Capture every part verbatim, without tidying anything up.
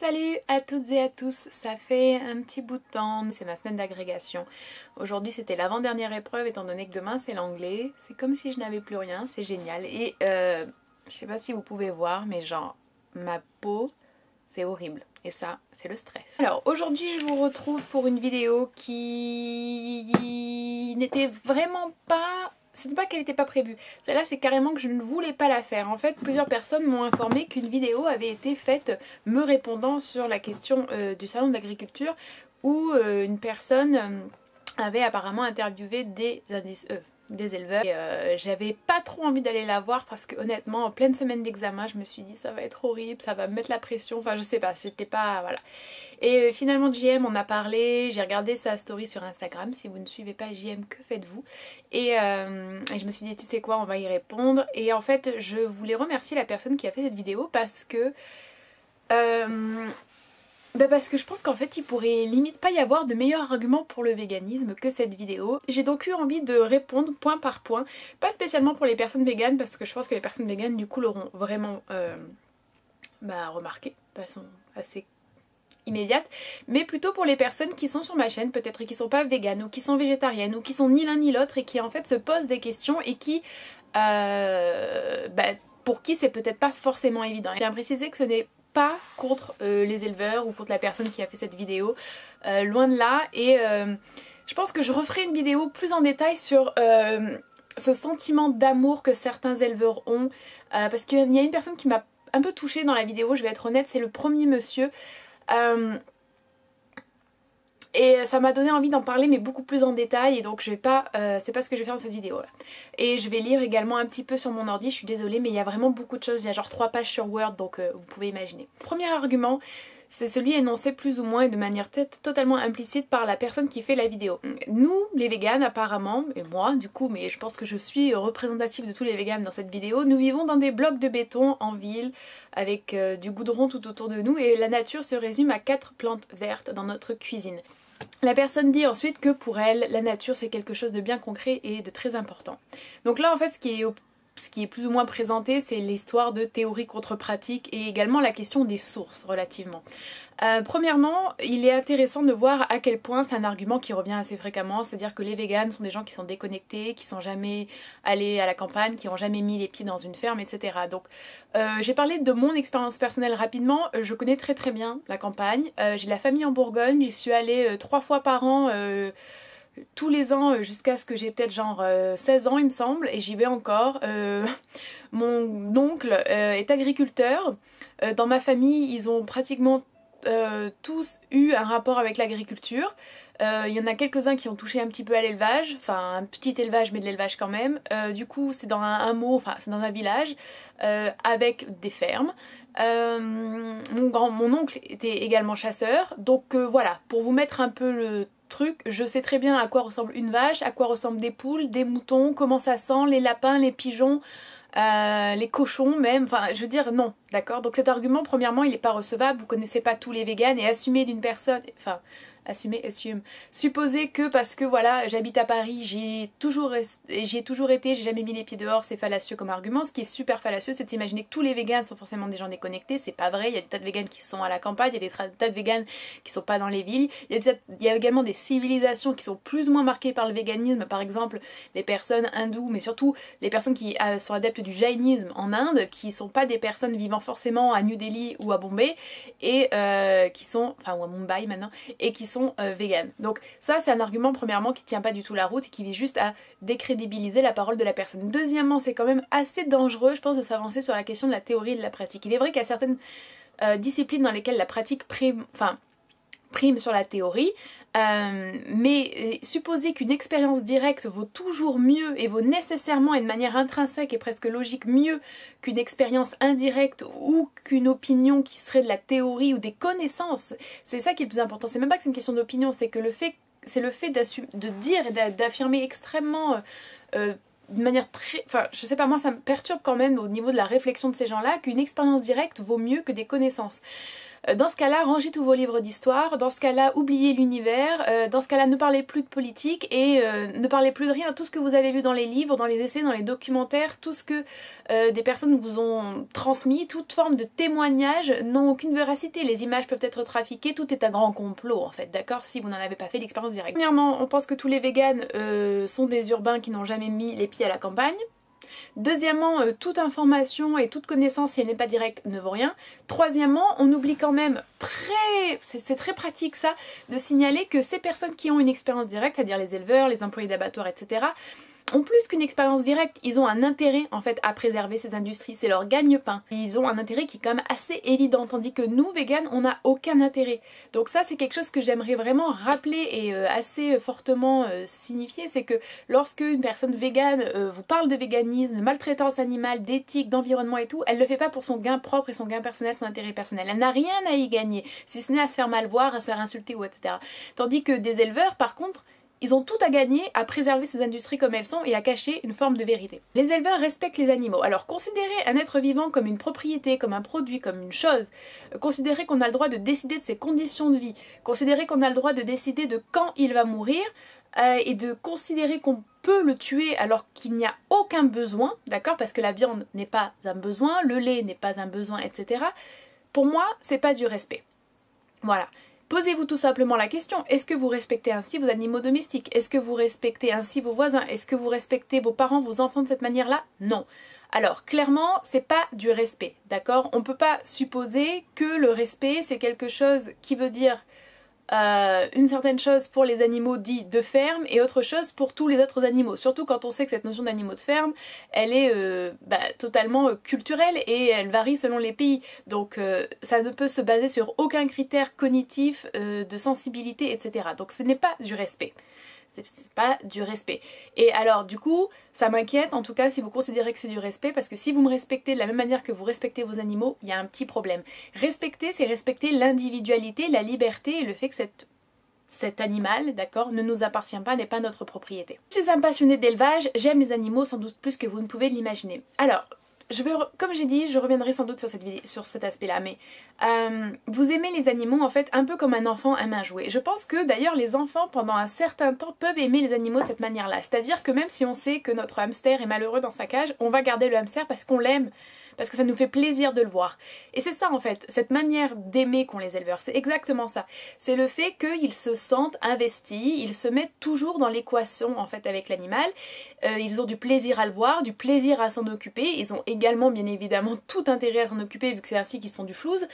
Salut à toutes et à tous, ça fait un petit bout de temps, c'est ma semaine d'agrégation. Aujourd'hui c'était l'avant-dernière épreuve étant donné que demain c'est l'anglais, c'est comme si je n'avais plus rien, c'est génial. Et euh, je sais pas si vous pouvez voir mais genre ma peau c'est horrible et ça c'est le stress. Alors aujourd'hui je vous retrouve pour une vidéo qui n'était vraiment pas... C'est pas qu'elle n'était pas prévue, celle-là c'est carrément que je ne voulais pas la faire. En fait plusieurs personnes m'ont informé qu'une vidéo avait été faite me répondant sur la question euh, du salon d'agriculture où euh, une personne euh, avait apparemment interviewé des, euh, des éleveurs. Euh, J'avais pas trop envie d'aller la voir parce que honnêtement en pleine semaine d'examen je me suis dit ça va être horrible, ça va me mettre la pression, enfin je sais pas, c'était pas... voilà. Et euh, finalement J M en a parlé, j'ai regardé sa story sur Instagram, si vous ne suivez pas J M que faites-vous, et, euh, et je me suis dit tu sais quoi on va y répondre. Et en fait je voulais remercier la personne qui a fait cette vidéo parce que euh, bah parce que je pense qu'en fait il pourrait limite pas y avoir de meilleur argument pour le véganisme que cette vidéo. J'ai donc eu envie de répondre point par point, pas spécialement pour les personnes véganes parce que je pense que les personnes véganes du coup l'auront vraiment euh, bah, remarqué de façon assez immédiate, mais plutôt pour les personnes qui sont sur ma chaîne peut-être et qui sont pas véganes ou qui sont végétariennes ou qui sont ni l'un ni l'autre et qui en fait se posent des questions et qui euh, bah, pour qui c'est peut-être pas forcément évident. J'ai bien précisé que ce n'est pas contre euh, les éleveurs ou contre la personne qui a fait cette vidéo, euh, loin de là, et euh, je pense que je referai une vidéo plus en détail sur euh, ce sentiment d'amour que certains éleveurs ont, euh, parce qu'il y a une personne qui m'a un peu touchée dans la vidéo, je vais être honnête, c'est le premier monsieur. Euh, et ça m'a donné envie d'en parler mais beaucoup plus en détail, et donc je vais pas, euh, c'est pas ce que je vais faire dans cette vidéo là. Et je vais lire également un petit peu sur mon ordi, je suis désolée mais il y a vraiment beaucoup de choses, il y a genre trois pages sur Word donc euh, vous pouvez imaginer. Premier argument, c'est celui énoncé plus ou moins et de manière totalement implicite par la personne qui fait la vidéo. Nous, les véganes apparemment, et moi du coup, mais je pense que je suis représentative de tous les véganes dans cette vidéo, nous vivons dans des blocs de béton en ville avec euh, du goudron tout autour de nous et la nature se résume à quatre plantes vertes dans notre cuisine. La personne dit ensuite que pour elle, la nature c'est quelque chose de bien concret et de très important. Donc là en fait ce qui est au Ce qui est plus ou moins présenté, c'est l'histoire de théorie contre pratique et également la question des sources relativement. Euh, premièrement, il est intéressant de voir à quel point c'est un argument qui revient assez fréquemment, c'est-à-dire que les véganes sont des gens qui sont déconnectés, qui sont jamais allés à la campagne, qui n'ont jamais mis les pieds dans une ferme, et cetera. Donc euh, j'ai parlé de mon expérience personnelle rapidement, je connais très très bien la campagne, euh, j'ai de la famille en Bourgogne, j'y suis allée euh, trois fois par an... Euh, tous les ans jusqu'à ce que j'ai peut-être genre euh, seize ans il me semble, et j'y vais encore. Euh, mon oncle euh, est agriculteur, euh, dans ma famille ils ont pratiquement euh, tous eu un rapport avec l'agriculture. Euh, il y en a quelques-uns qui ont touché un petit peu à l'élevage, enfin un petit élevage mais de l'élevage quand même. Euh, du coup c'est dans un hameau, enfin c'est dans un village euh, avec des fermes. Euh, mon, grand, mon oncle était également chasseur, donc euh, voilà, pour vous mettre un peu le truc, je sais très bien à quoi ressemble une vache, à quoi ressemblent des poules, des moutons, comment ça sent, les lapins, les pigeons, euh, les cochons même, enfin je veux dire non, d'accord. Donc cet argument premièrement il n'est pas recevable, vous connaissez pas tous les véganes, et assumer d'une personne, enfin assumer, assume, supposer que parce que voilà j'habite à Paris, j'y ai toujours, j'y ai toujours été, j'ai jamais mis les pieds dehors, c'est fallacieux comme argument. Ce qui est super fallacieux c'est de s'imaginer que tous les véganes sont forcément des gens déconnectés, c'est pas vrai, il y a des tas de véganes qui sont à la campagne, il y a des tas de véganes qui sont pas dans les villes, il y a, des tas, il y a également des civilisations qui sont plus ou moins marquées par le véganisme, par exemple les personnes hindoues, mais surtout les personnes qui euh, sont adeptes du jainisme en Inde, qui sont pas des personnes vivant forcément à New Delhi ou à Bombay, et euh, qui sont, enfin ou à Mumbai maintenant, et qui sont euh, véganes. Donc ça c'est un argument premièrement qui tient pas du tout la route et qui vise juste à décrédibiliser la parole de la personne. Deuxièmement, c'est quand même assez dangereux je pense de s'avancer sur la question de la théorie et de la pratique. Il est vrai qu'il y a certaines euh, disciplines dans lesquelles la pratique prime, enfin prime sur la théorie, euh, mais supposer qu'une expérience directe vaut toujours mieux et vaut nécessairement et de manière intrinsèque et presque logique mieux qu'une expérience indirecte ou qu'une opinion qui serait de la théorie ou des connaissances, c'est ça qui est le plus important. C'est même pas que c'est une question d'opinion, c'est que le fait, c'est le fait de dire et d'affirmer extrêmement euh, euh, de manière très... Enfin, je sais pas, moi ça me perturbe quand même au niveau de la réflexion de ces gens-là qu'une expérience directe vaut mieux que des connaissances. Dans ce cas-là, rangez tous vos livres d'histoire, dans ce cas-là, oubliez l'univers, euh, dans ce cas-là, ne parlez plus de politique et euh, ne parlez plus de rien. Tout ce que vous avez vu dans les livres, dans les essais, dans les documentaires, tout ce que euh, des personnes vous ont transmis, toute forme de témoignage n'ont aucune véracité. Les images peuvent être trafiquées, tout est un grand complot en fait, d'accord, si vous n'en avez pas fait l'expérience directe. Premièrement, on pense que tous les véganes euh, sont des urbains qui n'ont jamais mis les pieds à la campagne. Deuxièmement, euh, toute information et toute connaissance, si elle n'est pas directe, ne vaut rien. Troisièmement, on oublie quand même, très, c'est très pratique ça, de signaler que ces personnes qui ont une expérience directe, c'est-à-dire les éleveurs, les employés d'abattoirs, et cetera, ont plus qu'une expérience directe, ils ont un intérêt en fait à préserver ces industries, c'est leur gagne-pain. Ils ont un intérêt qui est quand même assez évident, tandis que nous, véganes, on n'a aucun intérêt. Donc ça, c'est quelque chose que j'aimerais vraiment rappeler et euh, assez fortement euh, signifier, c'est que lorsque une personne végane euh, vous parle de véganisme, de maltraitance animale, d'éthique, d'environnement et tout, elle ne le fait pas pour son gain propre et son gain personnel, son intérêt personnel. Elle n'a rien à y gagner, si ce n'est à se faire mal voir, à se faire insulter ou et cetera. Tandis que des éleveurs, par contre, ils ont tout à gagner à préserver ces industries comme elles sont et à cacher une forme de vérité. Les éleveurs respectent les animaux. Alors considérer un être vivant comme une propriété, comme un produit, comme une chose, considérer qu'on a le droit de décider de ses conditions de vie, considérer qu'on a le droit de décider de quand il va mourir euh, et de considérer qu'on peut le tuer alors qu'il n'y a aucun besoin, d'accord, parce que la viande n'est pas un besoin, le lait n'est pas un besoin, et cetera. Pour moi, c'est pas du respect. Voilà. Posez-vous tout simplement la question, est-ce que vous respectez ainsi vos animaux domestiques? Est-ce que vous respectez ainsi vos voisins? Est-ce que vous respectez vos parents, vos enfants de cette manière-là? Non. Alors clairement, c'est pas du respect, d'accord? On peut pas supposer que le respect c'est quelque chose qui veut dire euh, une certaine chose pour les animaux dits de ferme et autre chose pour tous les autres animaux. Surtout quand on sait que cette notion d'animaux de ferme, elle est euh, bah, totalement euh, culturelle et elle varie selon les pays. Donc euh, ça ne peut se baser sur aucun critère cognitif, euh, de sensibilité, et cetera. Donc ce n'est pas du respect. C'est pas du respect. Et alors du coup, ça m'inquiète en tout cas si vous considérez que c'est du respect, parce que si vous me respectez de la même manière que vous respectez vos animaux, il y a un petit problème. Respecter, c'est respecter l'individualité, la liberté et le fait que cette... cet animal, d'accord, ne nous appartient pas, n'est pas notre propriété. Je suis un passionné d'élevage, j'aime les animaux sans doute plus que vous ne pouvez l'imaginer. Alors, je veux, comme j'ai dit, je reviendrai sans doute sur, cette vidéo, sur cet aspect-là, mais euh, vous aimez les animaux en fait un peu comme un enfant aime un jouet. Je pense que d'ailleurs les enfants pendant un certain temps peuvent aimer les animaux de cette manière-là. C'est-à-dire que même si on sait que notre hamster est malheureux dans sa cage, on va garder le hamster parce qu'on l'aime, parce que ça nous fait plaisir de le voir. Et c'est ça en fait, cette manière d'aimer qu'ont les éleveurs, c'est exactement ça. C'est le fait qu'ils se sentent investis, ils se mettent toujours dans l'équation en fait avec l'animal, euh, ils ont du plaisir à le voir, du plaisir à s'en occuper, ils ont également bien évidemment tout intérêt à s'en occuper vu que c'est ainsi qu'ils sont du flouze,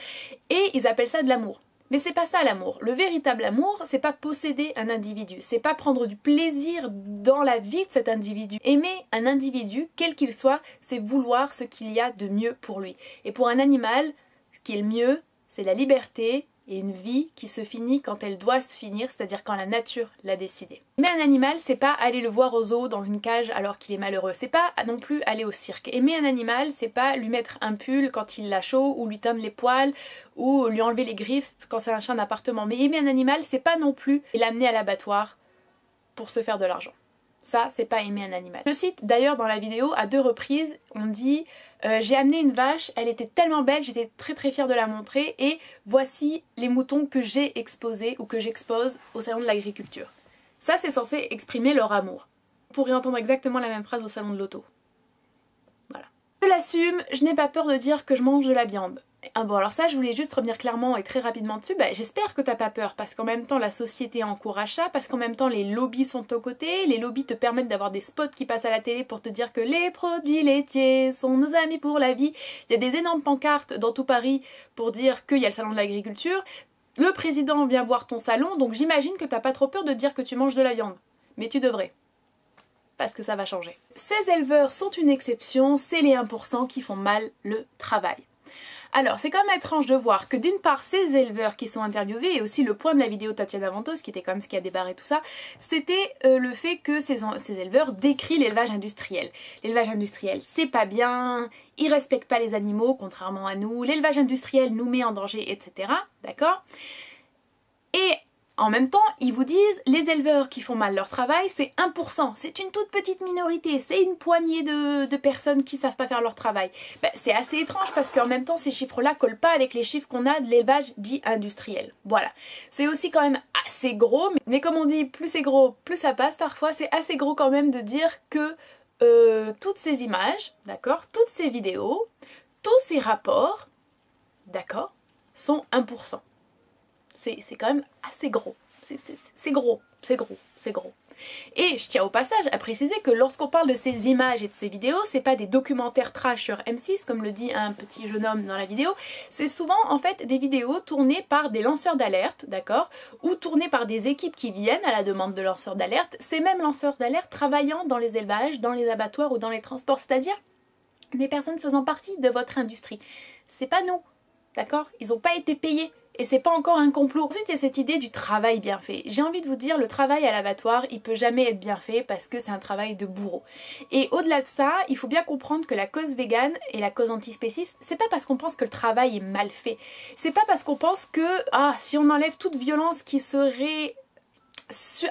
et ils appellent ça de l'amour. Mais c'est pas ça l'amour. Le véritable amour, c'est pas posséder un individu, c'est pas prendre du plaisir dans la vie de cet individu. Aimer un individu, quel qu'il soit, c'est vouloir ce qu'il y a de mieux pour lui. Et pour un animal, ce qui est le mieux, c'est la liberté et une vie qui se finit quand elle doit se finir, c'est-à-dire quand la nature l'a décidé. Aimer un animal, c'est pas aller le voir au zoo dans une cage alors qu'il est malheureux, c'est pas non plus aller au cirque. Aimer un animal, c'est pas lui mettre un pull quand il l'a chaud, ou lui teindre les poils, ou lui enlever les griffes quand c'est un chien d'appartement. Mais aimer un animal, c'est pas non plus l'amener à l'abattoir pour se faire de l'argent. Ça, c'est pas aimer un animal. Je cite d'ailleurs dans la vidéo à deux reprises, on dit euh, « J'ai amené une vache, elle était tellement belle, j'étais très très fière de la montrer et voici les moutons que j'ai exposés ou que j'expose au salon de l'agriculture. » Ça, c'est censé exprimer leur amour. On pourrait entendre exactement la même phrase au salon de l'auto. Voilà. Je l'assume, je n'ai pas peur de dire que je mange de la viande. Ah bon, alors ça je voulais juste revenir clairement et très rapidement dessus. Bah, j'espère que t'as pas peur parce qu'en même temps la société encourage ça, parce qu'en même temps les lobbies sont de ton côté, les lobbies te permettent d'avoir des spots qui passent à la télé pour te dire que les produits laitiers sont nos amis pour la vie. Il y a des énormes pancartes dans tout Paris pour dire qu'il y a le salon de l'agriculture, le président vient voir ton salon, donc j'imagine que t'as pas trop peur de dire que tu manges de la viande, mais tu devrais. Parce que ça va changer. Ces éleveurs sont une exception, c'est les un pour cent qui font mal le travail. Alors c'est quand même étrange de voir que d'une part ces éleveurs qui sont interviewés, et aussi le point de la vidéo Tatiana Vanto, qui était quand même ce qui a débarré tout ça, c'était euh, le fait que ces, ces éleveurs décrivent l'élevage industriel. L'élevage industriel c'est pas bien, ils respectent pas les animaux contrairement à nous, l'élevage industriel nous met en danger, et cetera. D'accord ? Et En même temps, ils vous disent les éleveurs qui font mal leur travail, c'est un pour cent, c'est une toute petite minorité, c'est une poignée de, de personnes qui ne savent pas faire leur travail. Ben, c'est assez étrange parce qu'en même temps, ces chiffres-là ne collent pas avec les chiffres qu'on a de l'élevage dit industriel. Voilà. C'est aussi quand même assez gros, mais, mais comme on dit, plus c'est gros, plus ça passe parfois, c'est assez gros quand même de dire que euh, toutes ces images, d'accord, toutes ces vidéos, tous ces rapports, d'accord, sont un pour cent. C'est quand même assez gros, c'est gros, c'est gros, c'est gros. Et je tiens au passage à préciser que lorsqu'on parle de ces images et de ces vidéos, c'est pas des documentaires trash sur M six, comme le dit un petit jeune homme dans la vidéo, c'est souvent en fait des vidéos tournées par des lanceurs d'alerte, d'accord, ou tournées par des équipes qui viennent à la demande de lanceurs d'alerte, ces mêmes lanceurs d'alerte travaillant dans les élevages, dans les abattoirs ou dans les transports, c'est-à-dire des personnes faisant partie de votre industrie. C'est pas nous, d'accord, ils n'ont pas été payés. Et c'est pas encore un complot. Ensuite, il y a cette idée du travail bien fait. J'ai envie de vous dire, le travail à l'abattoir, il peut jamais être bien fait parce que c'est un travail de bourreau. Et au-delà de ça, il faut bien comprendre que la cause végane et la cause antispéciste, c'est pas parce qu'on pense que le travail est mal fait. C'est pas parce qu'on pense que, ah, si on enlève toute violence qui serait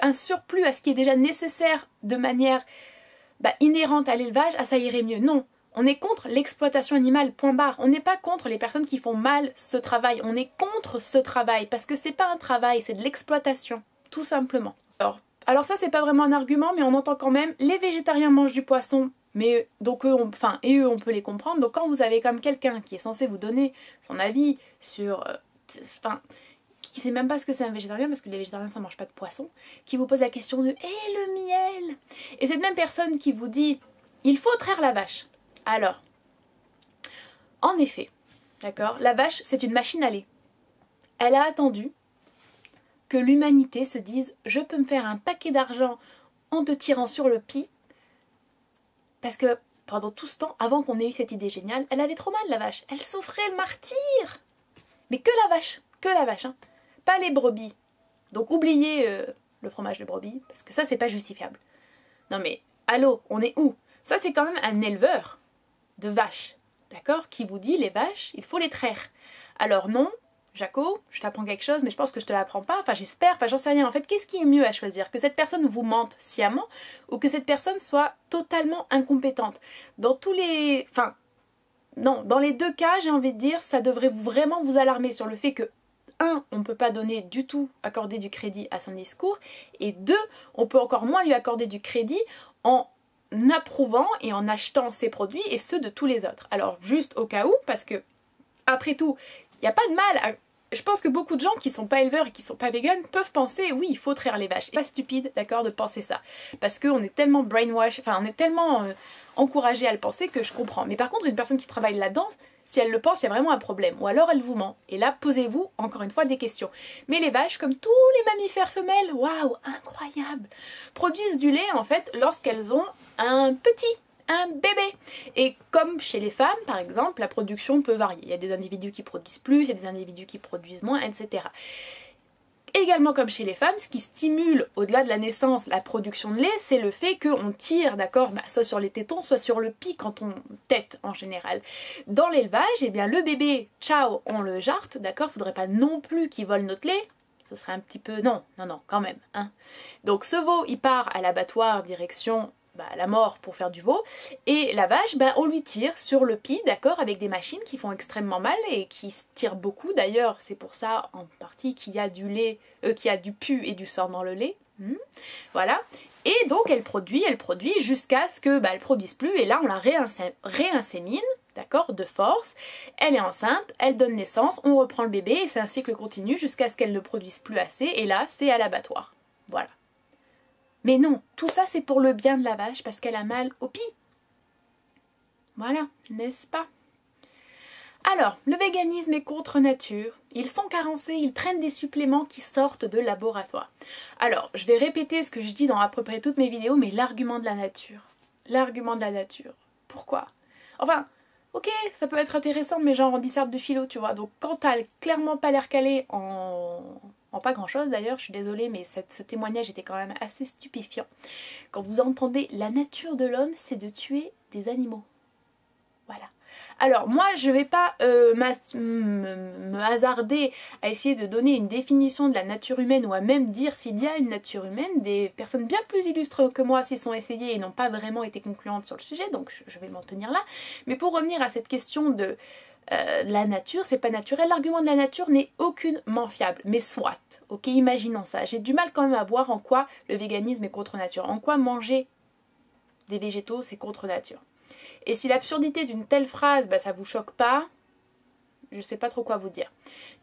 un surplus à ce qui est déjà nécessaire de manière bah, inhérente à l'élevage, ah, ça irait mieux. Non. On est contre l'exploitation animale, point barre. On n'est pas contre les personnes qui font mal ce travail. On est contre ce travail parce que c'est pas un travail, c'est de l'exploitation, tout simplement. Alors, alors ça c'est pas vraiment un argument, mais on entend quand même les végétariens mangent du poisson, mais donc eux, on, enfin et eux on peut les comprendre. Donc quand vous avez comme quelqu'un qui est censé vous donner son avis sur, euh, enfin, qui sait même pas ce que c'est un végétarien parce que les végétariens ça mange pas de poisson, qui vous pose la question de eh le miel, et cette même personne qui vous dit il faut traire la vache. Alors, en effet, d'accord, la vache c'est une machine à lait. Elle a attendu que l'humanité se dise je peux me faire un paquet d'argent en te tirant sur le pis, parce que pendant tout ce temps, avant qu'on ait eu cette idée géniale, elle avait trop mal la vache, elle souffrait le martyre. Mais que la vache, que la vache, hein. Pas les brebis. Donc oubliez euh, le fromage de brebis, parce que ça c'est pas justifiable. Non mais, allô, on est où? Ça c'est quand même un éleveur de vaches, d'accord, qui vous dit les vaches, il faut les traire. Alors non, Jaco, je t'apprends quelque chose, mais je pense que je te l'apprends pas, enfin j'espère, enfin j'en sais rien. En fait, qu'est-ce qui est mieux à choisir? Que cette personne vous mente sciemment ou que cette personne soit totalement incompétente? Dans tous les... Enfin, non, dans les deux cas, j'ai envie de dire, ça devrait vraiment vous alarmer sur le fait que un, on ne peut pas donner du tout, accorder du crédit à son discours, et deux, on peut encore moins lui accorder du crédit en... en approuvant et en achetant ces produits et ceux de tous les autres. Alors juste au cas où, parce que après tout, il n'y a pas de mal à... Je pense que beaucoup de gens qui ne sont pas éleveurs et qui ne sont pas véganes peuvent penser oui, il faut traire les vaches. C'est pas stupide, d'accord, de penser ça. Parce qu'on est tellement brainwash, enfin on est tellement euh, encouragé à le penser que je comprends. Mais par contre, une personne qui travaille là-dedans, si elle le pense, il y a vraiment un problème. Ou alors elle vous ment. Et là, posez-vous encore une fois des questions. Mais les vaches, comme tous les mammifères femelles, waouh, incroyable, produisent du lait en fait lorsqu'elles ont un petit, un bébé. Et comme chez les femmes, par exemple, la production peut varier. Il y a des individus qui produisent plus, il y a des individus qui produisent moins, et cetera. Également comme chez les femmes, ce qui stimule au-delà de la naissance la production de lait, c'est le fait qu'on tire, d'accord, bah, soit sur les tétons, soit sur le pis quand on tète en général. Dans l'élevage, eh bien le bébé, ciao, on le jarte, d'accord, faudrait pas non plus qu'il vole notre lait. Ce serait un petit peu... Non, non, non, quand même. Hein. Donc ce veau, il part à l'abattoir direction... Bah, la mort pour faire du veau, et la vache, bah, on lui tire sur le pis, d'accord, avec des machines qui font extrêmement mal et qui se tirent beaucoup. D'ailleurs, c'est pour ça en partie qu'il y a du lait, euh, qu'il y a du pu et du sang dans le lait. Mmh. Voilà. Et donc elle produit, elle produit jusqu'à ce que bah, elle produise plus. Et là, on la réinsémine, d'accord, de force. Elle est enceinte, elle donne naissance, on reprend le bébé et c'est un cycle continu jusqu'à ce qu'elle ne produise plus assez. Et là, c'est à l'abattoir. Voilà. Mais non, tout ça c'est pour le bien de la vache parce qu'elle a mal au pis. Voilà, n'est-ce pas? Alors, le véganisme est contre nature, ils sont carencés, ils prennent des suppléments qui sortent de laboratoire. Alors, je vais répéter ce que je dis dans à peu près toutes mes vidéos, mais l'argument de la nature. L'argument de la nature. Pourquoi? Enfin, ok, ça peut être intéressant, mais genre on disserte du philo, tu vois. Donc quand t'as clairement pas l'air calé en... En pas grand chose d'ailleurs, je suis désolée, mais cette, ce témoignage était quand même assez stupéfiant. Quand vous entendez la nature de l'homme, c'est de tuer des animaux. Voilà. Alors moi je vais pas euh, me hasarder à essayer de donner une définition de la nature humaine ou à même dire s'il y a une nature humaine. Des personnes bien plus illustres que moi s'y sont essayées et n'ont pas vraiment été concluantes sur le sujet, donc je vais m'en tenir là. Mais pour revenir à cette question de euh, la nature, c'est pas naturel, l'argument de la nature n'est aucunement fiable, mais soit, ok, imaginons ça. J'ai du mal quand même à voir en quoi le véganisme est contre nature, en quoi manger des végétaux c'est contre nature. Et si l'absurdité d'une telle phrase, bah, ça vous choque pas, je sais pas trop quoi vous dire.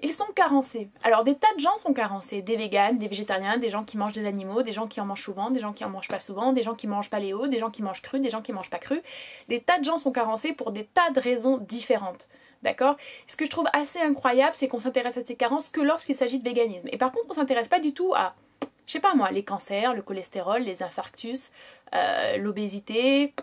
Ils sont carencés. Alors des tas de gens sont carencés, des véganes, des végétariens, des gens qui mangent des animaux, des gens qui en mangent souvent, des gens qui en mangent pas souvent, des gens qui mangent paléo, des gens qui mangent cru, des gens qui mangent pas cru. Des tas de gens sont carencés pour des tas de raisons différentes. D'accord? Ce que je trouve assez incroyable, c'est qu'on s'intéresse à ces carences que lorsqu'il s'agit de véganisme. Et par contre, on s'intéresse pas du tout à, je sais pas moi, les cancers, le cholestérol, les infarctus, euh, l'obésité,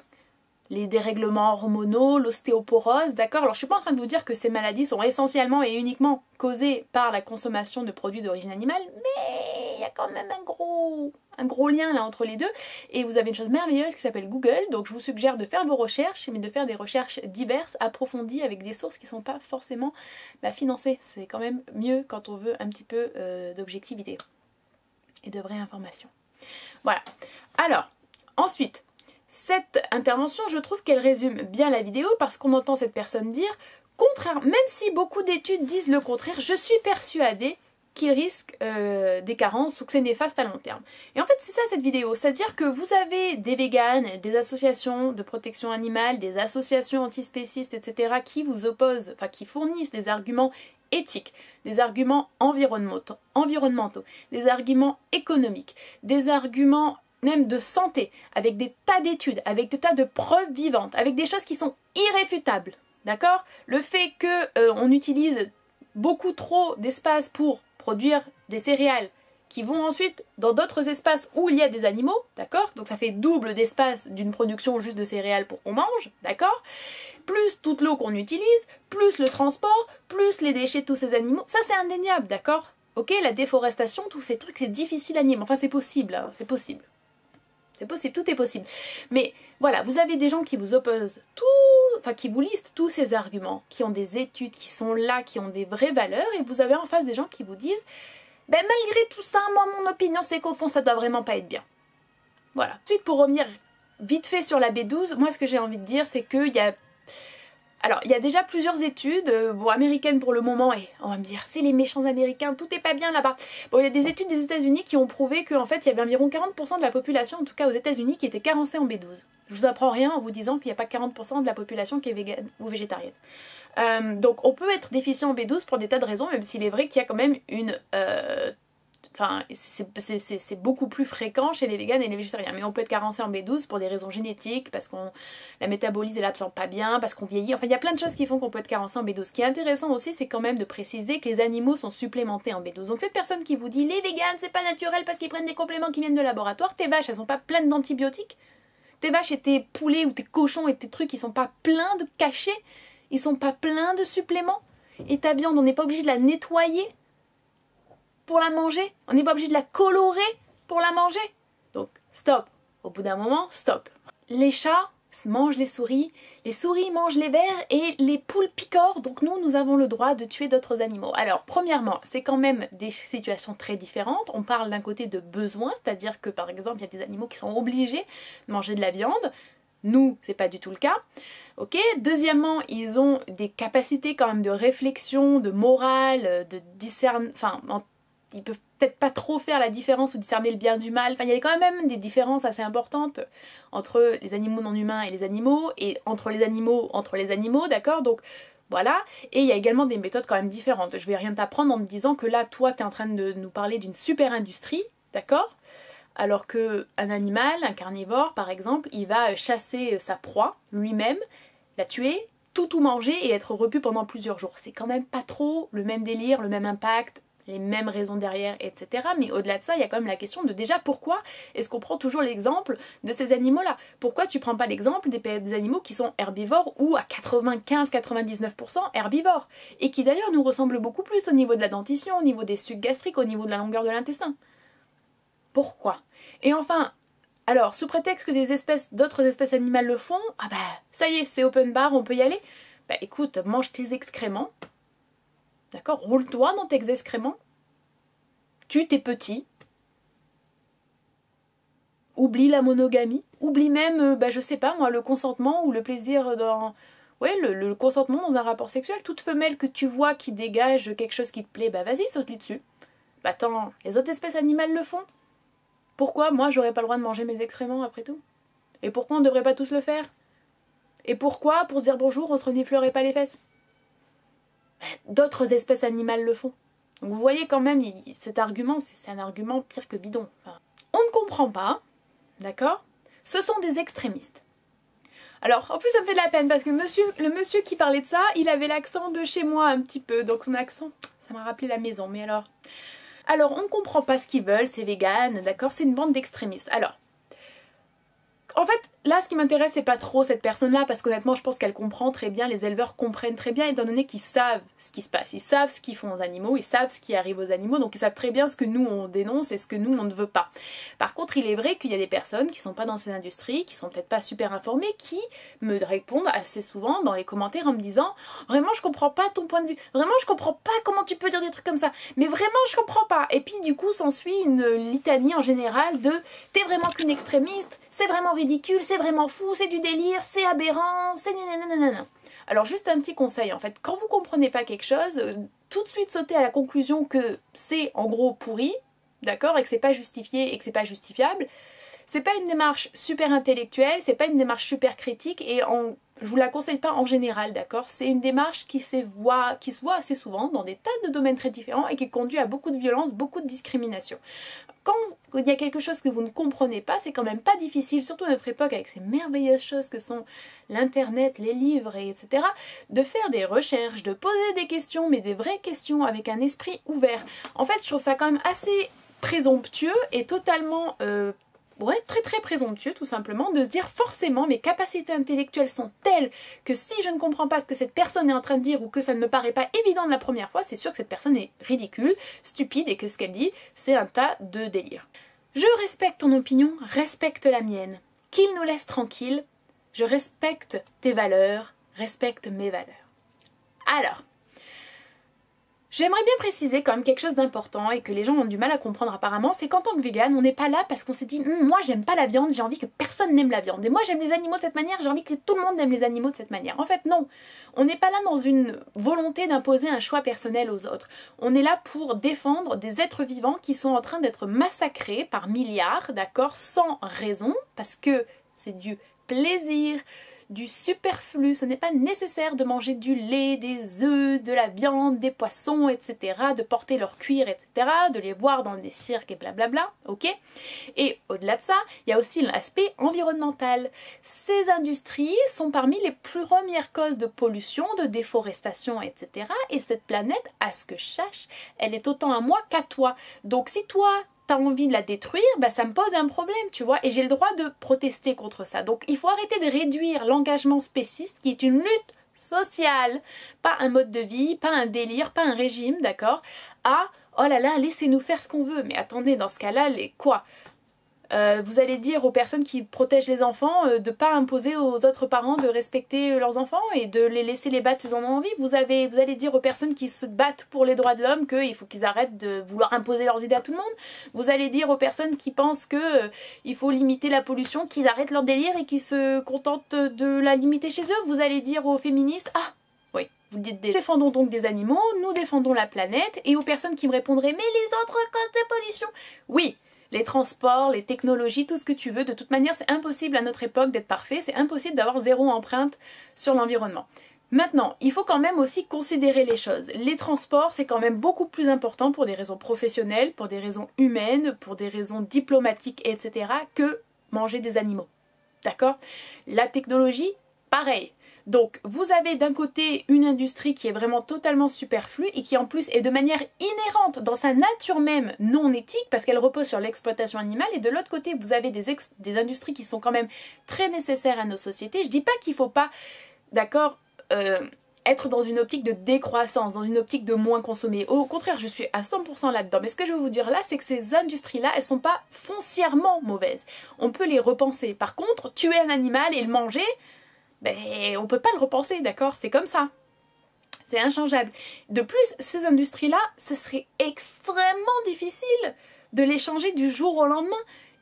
les dérèglements hormonaux, l'ostéoporose, d'accord? Alors je suis pas en train de vous dire que ces maladies sont essentiellement et uniquement causées par la consommation de produits d'origine animale, mais il y a quand même un gros, un gros lien là entre les deux. Et vous avez une chose merveilleuse qui s'appelle Google, donc je vous suggère de faire vos recherches, mais de faire des recherches diverses, approfondies, avec des sources qui ne sont pas forcément bah, financées. C'est quand même mieux quand on veut un petit peu euh, d'objectivité et de vraies informations. Voilà. Alors, ensuite... Cette intervention, je trouve qu'elle résume bien la vidéo parce qu'on entend cette personne dire contraire, même si beaucoup d'études disent le contraire, je suis persuadée qu'il risque euh, des carences ou que c'est néfaste à long terme. Et en fait c'est ça cette vidéo, c'est-à-dire que vous avez des véganes, des associations de protection animale, des associations antispécistes, et cetera qui vous opposent, enfin qui fournissent des arguments éthiques, des arguments environnementaux, environnementaux, des arguments économiques, des arguments même de santé, avec des tas d'études, avec des tas de preuves vivantes, avec des choses qui sont irréfutables, d'accord? Le fait que euh, on utilise beaucoup trop d'espace pour produire des céréales qui vont ensuite dans d'autres espaces où il y a des animaux, d'accord? Donc ça fait double d'espace d'une production juste de céréales pour qu'on mange, d'accord? Plus toute l'eau qu'on utilise, plus le transport, plus les déchets de tous ces animaux, ça c'est indéniable, d'accord? Ok, la déforestation, tous ces trucs, c'est difficile à nier, mais enfin c'est possible, hein, c'est possible. C'est possible, tout est possible. Mais voilà, vous avez des gens qui vous opposent, tout, enfin qui vous listent tous ces arguments, qui ont des études, qui sont là, qui ont des vraies valeurs, et vous avez en face des gens qui vous disent ben malgré tout ça, moi mon opinion c'est qu'au fond ça doit vraiment pas être bien. Voilà. Ensuite pour revenir vite fait sur la B douze, moi ce que j'ai envie de dire c'est qu'il y a... Alors il y a déjà plusieurs études, euh, bon américaines pour le moment, et on va me dire c'est les méchants américains, tout est pas bien là-bas. Bon il y a des études des États-Unis qui ont prouvé qu'en fait il y avait environ quarante pour cent de la population, en tout cas aux États-Unis, qui était carencée en B douze. Je vous apprends rien en vous disant qu'il n'y a pas quarante pour cent de la population qui est végane ou végétarienne. Euh, donc on peut être déficient en B douze pour des tas de raisons, même s'il est vrai qu'il y a quand même une... Euh, Enfin, c'est beaucoup plus fréquent chez les véganes et les végétariens. Mais on peut être carencé en B douze pour des raisons génétiques, parce qu'on la métabolise et l'absorbe pas bien, parce qu'on vieillit. Enfin, il y a plein de choses qui font qu'on peut être carencé en B douze. Ce qui est intéressant aussi, c'est quand même de préciser que les animaux sont supplémentés en B douze. Donc cette personne qui vous dit « Les véganes, c'est pas naturel parce qu'ils prennent des compléments qui viennent de laboratoire. Tes vaches, elles sont pas pleines d'antibiotiques. Tes vaches et tes poulets ou tes cochons et tes trucs, ils sont pas pleins de cachets. Ils sont pas pleins de suppléments. Et ta viande, on n'est pas obligé de la nettoyer. » Pour la manger, on n'est pas obligé de la colorer pour la manger. Donc stop, au bout d'un moment, stop. Les chats mangent les souris, les souris mangent les vers et les poules picorent, donc nous, nous avons le droit de tuer d'autres animaux. Alors premièrement, c'est quand même des situations très différentes. On parle d'un côté de besoin, c'est-à-dire que par exemple, il y a des animaux qui sont obligés de manger de la viande. Nous, c'est pas du tout le cas. Ok. Deuxièmement, ils ont des capacités quand même de réflexion, de morale, de discernement, enfin, en ils peuvent peut-être pas trop faire la différence ou discerner le bien du mal. Enfin, il y a quand même des différences assez importantes entre les animaux non humains et les animaux, et entre les animaux, entre les animaux, d'accord? Donc, voilà. Et il y a également des méthodes quand même différentes. Je vais rien t'apprendre en te disant que là, toi, t'es en train de nous parler d'une super industrie, d'accord? Alors qu'un animal, un carnivore, par exemple, il va chasser sa proie lui-même, la tuer, tout ou manger et être repu pendant plusieurs jours. C'est quand même pas trop le même délire, le même impact, les mêmes raisons derrière, et cetera. Mais au-delà de ça, il y a quand même la question de déjà pourquoi est-ce qu'on prend toujours l'exemple de ces animaux-là? Pourquoi tu prends pas l'exemple des, des animaux qui sont herbivores ou à quatre-vingt-quinze à quatre-vingt-dix-neuf pour cent herbivores et qui d'ailleurs nous ressemblent beaucoup plus au niveau de la dentition, au niveau des sucs gastriques, au niveau de la longueur de l'intestin? Pourquoi? Et enfin, alors, sous prétexte que des espèces, d'autres espèces animales le font, ah bah ça y est, c'est open bar, on peut y aller. bah écoute, mange tes excréments, d'accord, roule-toi dans tes excréments, tue tes petits, oublie la monogamie, oublie même, bah je sais pas moi, le consentement ou le plaisir dans... Ouais, le, le consentement dans un rapport sexuel. Toute femelle que tu vois qui dégage quelque chose qui te plaît, bah vas-y, saute-lui dessus. Bah attends, les autres espèces animales le font. Pourquoi moi j'aurais pas le droit de manger mes excréments après tout? Et pourquoi on devrait pas tous le faire? Et pourquoi, pour se dire bonjour, on se reniflerait pas les fesses? Bah, d'autres espèces animales le font. Donc vous voyez quand même, il, cet argument, c'est un argument pire que bidon. Enfin, on ne comprend pas, d'accord? Ce sont des extrémistes. Alors, en plus ça me fait de la peine parce que monsieur, le monsieur qui parlait de ça, il avait l'accent de chez moi un petit peu, donc son accent, ça m'a rappelé la maison, mais alors... Alors, on ne comprend pas ce qu'ils veulent, c'est vegan, d'accord, c'est une bande d'extrémistes. Alors, en fait, là ce qui m'intéresse c'est pas trop cette personne-là parce qu'honnêtement je pense qu'elle comprend très bien, les éleveurs comprennent très bien étant donné qu'ils savent ce qui se passe, ils savent ce qu'ils font aux animaux, ils savent ce qui arrive aux animaux, donc ils savent très bien ce que nous on dénonce et ce que nous on ne veut pas. Par contre il est vrai qu'il y a des personnes qui sont pas dans ces industries, qui sont peut-être pas super informées, qui me répondent assez souvent dans les commentaires en me disant vraiment je comprends pas ton point de vue, vraiment je comprends pas comment tu peux dire des trucs comme ça, mais vraiment je comprends pas. Et puis du coup s'ensuit une litanie en général de t'es vraiment qu'une extrémiste, c'est vraiment ridicule, c'est vraiment fou, c'est du délire, c'est aberrant, c'est nananana. Alors juste un petit conseil en fait, quand vous comprenez pas quelque chose, tout de suite sauter à la conclusion que c'est en gros pourri, d'accord, et que c'est pas justifié et que c'est pas justifiable, c'est pas une démarche super intellectuelle, c'est pas une démarche super critique et en... je vous la conseille pas en général, d'accord, c'est une démarche qui se voit, qui se voit assez souvent dans des tas de domaines très différents et qui conduit à beaucoup de violence, beaucoup de discrimination. Quand il y a quelque chose que vous ne comprenez pas, c'est quand même pas difficile, surtout à notre époque avec ces merveilleuses choses que sont l'internet, les livres, et etc., de faire des recherches, de poser des questions, mais des vraies questions avec un esprit ouvert. En fait, je trouve ça quand même assez présomptueux et totalement... Euh, ouais, très très présomptueux tout simplement de se dire forcément mes capacités intellectuelles sont telles que si je ne comprends pas ce que cette personne est en train de dire ou que ça ne me paraît pas évident de la première fois, c'est sûr que cette personne est ridicule, stupide et que ce qu'elle dit c'est un tas de délire. Je respecte ton opinion, respecte la mienne, qu'il nous laisse tranquille, je respecte tes valeurs, respecte mes valeurs. Alors, j'aimerais bien préciser quand même quelque chose d'important et que les gens ont du mal à comprendre apparemment, c'est qu'en tant que végane, on n'est pas là parce qu'on s'est dit « moi j'aime pas la viande, j'ai envie que personne n'aime la viande, et moi j'aime les animaux de cette manière, j'ai envie que tout le monde aime les animaux de cette manière ». En fait non, on n'est pas là dans une volonté d'imposer un choix personnel aux autres, on est là pour défendre des êtres vivants qui sont en train d'être massacrés par milliards, d'accord, sans raison, parce que c'est du plaisir, du superflu, ce n'est pas nécessaire de manger du lait, des œufs, de la viande, des poissons, et cetera, de porter leur cuir, et cetera, de les voir dans des cirques et blablabla, ok? Et au-delà de ça, il y a aussi l'aspect environnemental. Ces industries sont parmi les premières causes de pollution, de déforestation, et cetera, et cette planète, à ce que je sache, elle est autant à moi qu'à toi. Donc si toi, t'as envie de la détruire, bah ça me pose un problème, tu vois, et j'ai le droit de protester contre ça. Donc il faut arrêter de réduire l'engagement spéciste qui est une lutte sociale, pas un mode de vie, pas un délire, pas un régime, d'accord, à oh là là, laissez-nous faire ce qu'on veut. Mais attendez, dans ce cas-là, les quoi euh, vous allez dire aux personnes qui protègent les enfants euh, de pas imposer aux autres parents de respecter leurs enfants et de les laisser les battre s'ils en ont envie. Vous, avez, vous allez dire aux personnes qui se battent pour les droits de l'homme qu'il faut qu'ils arrêtent de vouloir imposer leurs idées à tout le monde. Vous allez dire aux personnes qui pensent qu'il euh, faut limiter la pollution qu'ils arrêtent leur délire et qu'ils se contentent de la limiter chez eux. Vous allez dire aux féministes « Ah !» Vous dites des... défendons donc des animaux, nous défendons la planète. Et aux personnes qui me répondraient « Mais les autres causes de pollution ?» Oui, les transports, les technologies, tout ce que tu veux, de toute manière c'est impossible à notre époque d'être parfait, c'est impossible d'avoir zéro empreinte sur l'environnement. Maintenant, il faut quand même aussi considérer les choses. Les transports, c'est quand même beaucoup plus important pour des raisons professionnelles, pour des raisons humaines, pour des raisons diplomatiques, et cetera, que manger des animaux. D'accord? La technologie, pareil. Donc vous avez d'un côté une industrie qui est vraiment totalement superflue et qui en plus est de manière inhérente dans sa nature même non éthique parce qu'elle repose sur l'exploitation animale, et de l'autre côté vous avez des, ex des industries qui sont quand même très nécessaires à nos sociétés. Je dis pas qu'il faut pas, d'accord, euh, être dans une optique de décroissance, dans une optique de moins consommer. Au contraire, je suis à cent pour cent là-dedans. Mais ce que je veux vous dire là, c'est que ces industries-là, elles sont pas foncièrement mauvaises. On peut les repenser. Par contre, tuer un animal et le manger... ben, on peut pas le repenser, d'accord? C'est comme ça. C'est inchangeable. De plus, ces industries-là, ce serait extrêmement difficile de les changer du jour au lendemain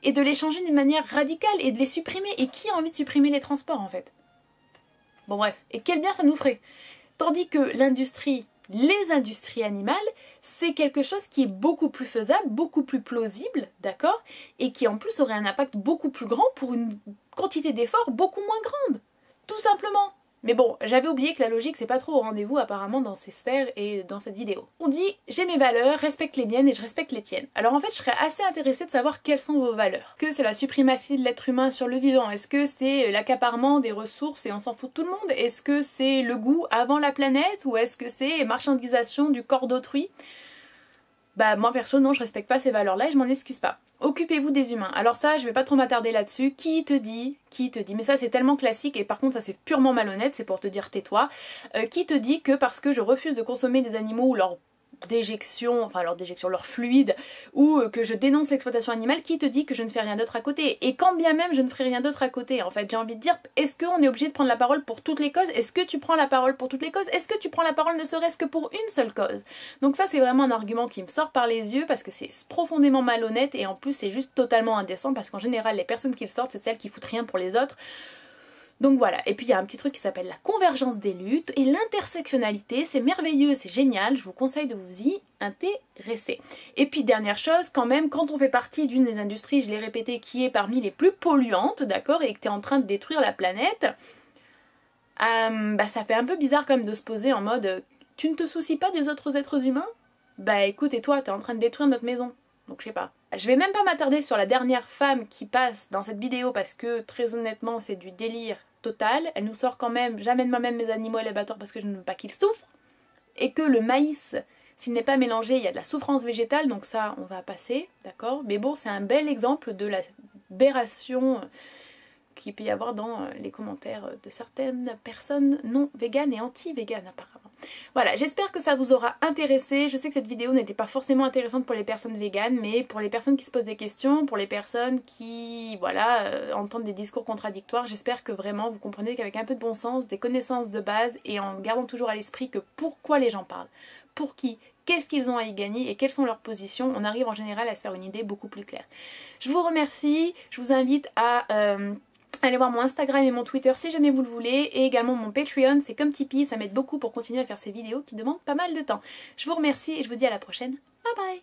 et de les changer d'une manière radicale et de les supprimer. Et qui a envie de supprimer les transports, en fait? Bon bref, et quel bien ça nous ferait? Tandis que l'industrie, les industries animales, c'est quelque chose qui est beaucoup plus faisable, beaucoup plus plausible, d'accord? Et qui en plus aurait un impact beaucoup plus grand pour une quantité d'efforts beaucoup moins grande, tout simplement. Mais bon, j'avais oublié que la logique c'est pas trop au rendez-vous apparemment dans ces sphères et dans cette vidéo. On dit j'ai mes valeurs, respecte les miennes et je respecte les tiennes. Alors en fait je serais assez intéressée de savoir quelles sont vos valeurs. Est-ce que c'est la suprématie de l'être humain sur le vivant? Est-ce que c'est l'accaparement des ressources et on s'en fout de tout le monde? Est-ce que c'est le goût avant la planète? Ou est-ce que c'est marchandisation du corps d'autrui? Bah moi perso non, je respecte pas ces valeurs-là et je m'en excuse pas. Occupez-vous des humains. Alors ça, je vais pas trop m'attarder là-dessus. Qui te dit? Qui te dit? Mais ça c'est tellement classique et par contre ça c'est purement malhonnête, c'est pour te dire tais-toi. Euh, qui te dit que parce que je refuse de consommer des animaux ou leur déjection, enfin leur déjection, leur fluide, ou que je dénonce l'exploitation animale, qui te dit que je ne fais rien d'autre à côté? Et quand bien même je ne ferai rien d'autre à côté, en fait j'ai envie de dire, est-ce qu'on est obligé de prendre la parole pour toutes les causes? Est-ce que tu prends la parole pour toutes les causes? Est-ce que tu prends la parole ne serait-ce que pour une seule cause? Donc ça c'est vraiment un argument qui me sort par les yeux parce que c'est profondément malhonnête et en plus c'est juste totalement indécent parce qu'en général les personnes qui le sortent c'est celles qui foutent rien pour les autres. Donc voilà, et puis il y a un petit truc qui s'appelle la convergence des luttes et l'intersectionnalité, c'est merveilleux, c'est génial, je vous conseille de vous y intéresser. Et puis dernière chose, quand même, quand on fait partie d'une des industries, je l'ai répété, qui est parmi les plus polluantes, d'accord, et que tu es en train de détruire la planète, euh, bah ça fait un peu bizarre quand même de se poser en mode « tu ne te soucies pas des autres êtres humains ?» Bah écoute, et toi, t'es en train de détruire notre maison, donc je sais pas. Je vais même pas m'attarder sur la dernière femme qui passe dans cette vidéo parce que très honnêtement c'est du délire total. Elle nous sort quand même, j'amène moi-même mes animaux à l'abattoir parce que je ne veux pas qu'ils souffrent. Et que le maïs, s'il n'est pas mélangé, il y a de la souffrance végétale, donc ça on va passer, d'accord? Mais bon, c'est un bel exemple de la bération qu'il peut y avoir dans les commentaires de certaines personnes non véganes et anti-véganes apparemment. Voilà, j'espère que ça vous aura intéressé. Je sais que cette vidéo n'était pas forcément intéressante pour les personnes véganes, mais pour les personnes qui se posent des questions, pour les personnes qui, voilà, euh, entendent des discours contradictoires, j'espère que vraiment vous comprenez qu'avec un peu de bon sens, des connaissances de base et en gardant toujours à l'esprit que pourquoi les gens parlent, pour qui, qu'est-ce qu'ils ont à y gagner et quelles sont leurs positions, on arrive en général à se faire une idée beaucoup plus claire. Je vous remercie, je vous invite à... Euh, Allez voir mon Instagram et mon Twitter si jamais vous le voulez et également mon Patreon, c'est comme Tipeee, ça m'aide beaucoup pour continuer à faire ces vidéos qui demandent pas mal de temps. Je vous remercie et je vous dis à la prochaine, bye bye!